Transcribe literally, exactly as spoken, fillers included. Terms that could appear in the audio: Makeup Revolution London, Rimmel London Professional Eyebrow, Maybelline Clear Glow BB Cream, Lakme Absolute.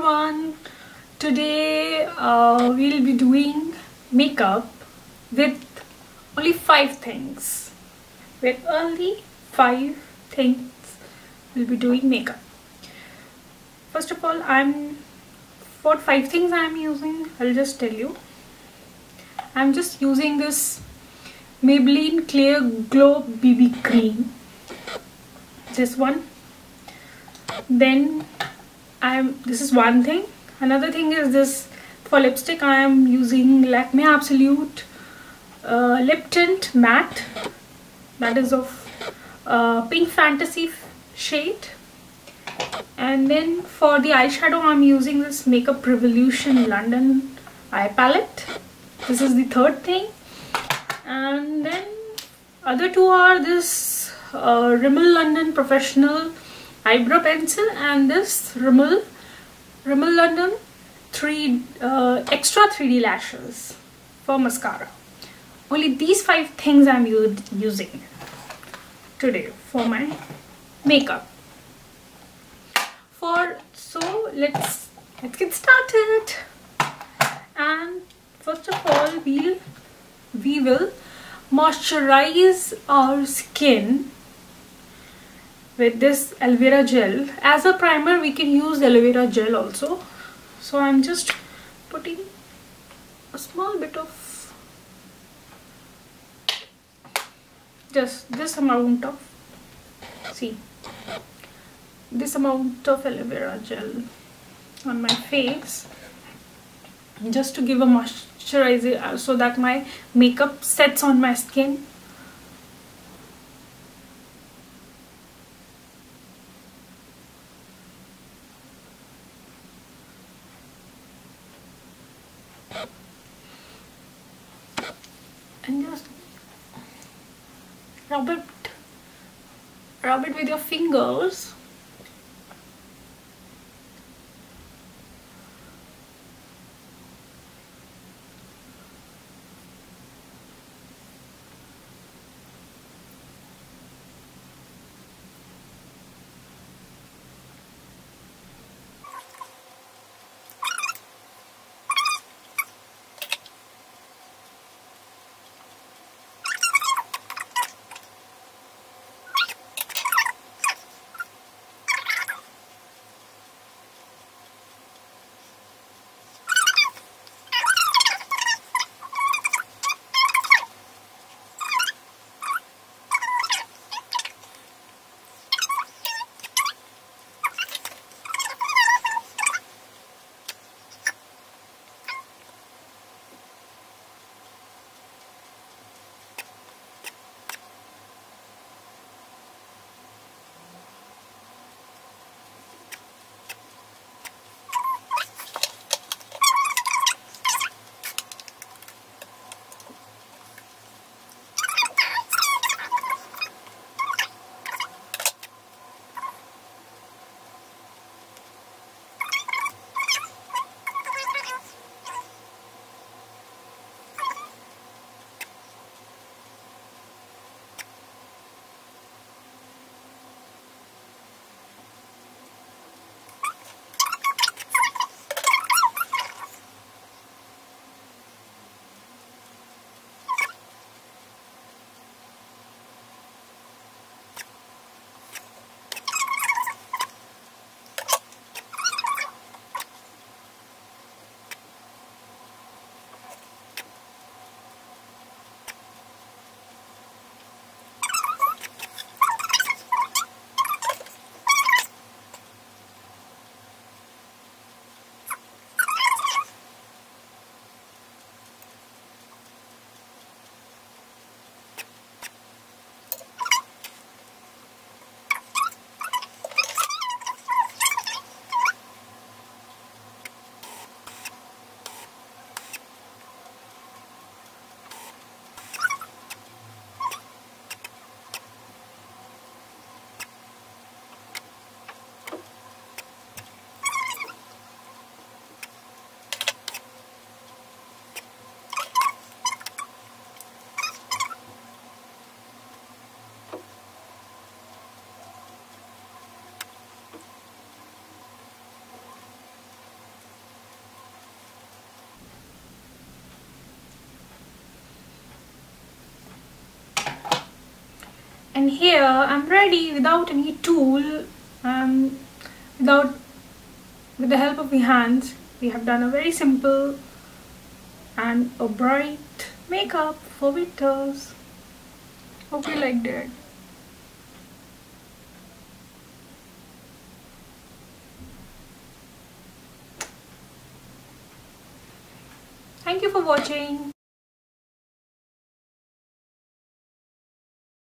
everyone. Today uh, we'll be doing makeup with only five things. With only five things we'll be doing makeup. First of all, I'm what five things I'm using, I'll just tell you. I'm just using this Maybelline Clear Glow B B Cream. This one. Then I'm this is one thing. Another thing is this, for lipstick I am using Lakme Absolute uh, Lip Tint Matte, that is of uh, Pink Fantasy shade. And then for the eyeshadow I'm using this Makeup Revolution London eye palette. This is the third thing. And then other two are this uh, Rimmel London Professional Eyebrow pencil and this Rimmel Rimmel London three uh, extra three D lashes for mascara. Only these five things I'm using today for my makeup. For so let's let's get started. And first of all, we'll we will moisturize our skin with this aloe vera gel. As a primer we can use aloe vera gel also. So I'm just putting a small bit of just this amount of see this amount of aloe vera gel on my face, just to give a moisturizer so that my makeup sets on my skin. And just rub it, rub it with your fingers. And here I'm ready without any tool, um, without with the help of the hands. We have done a very simple and a bright makeup for winters. Hope you liked it. Thank you for watching.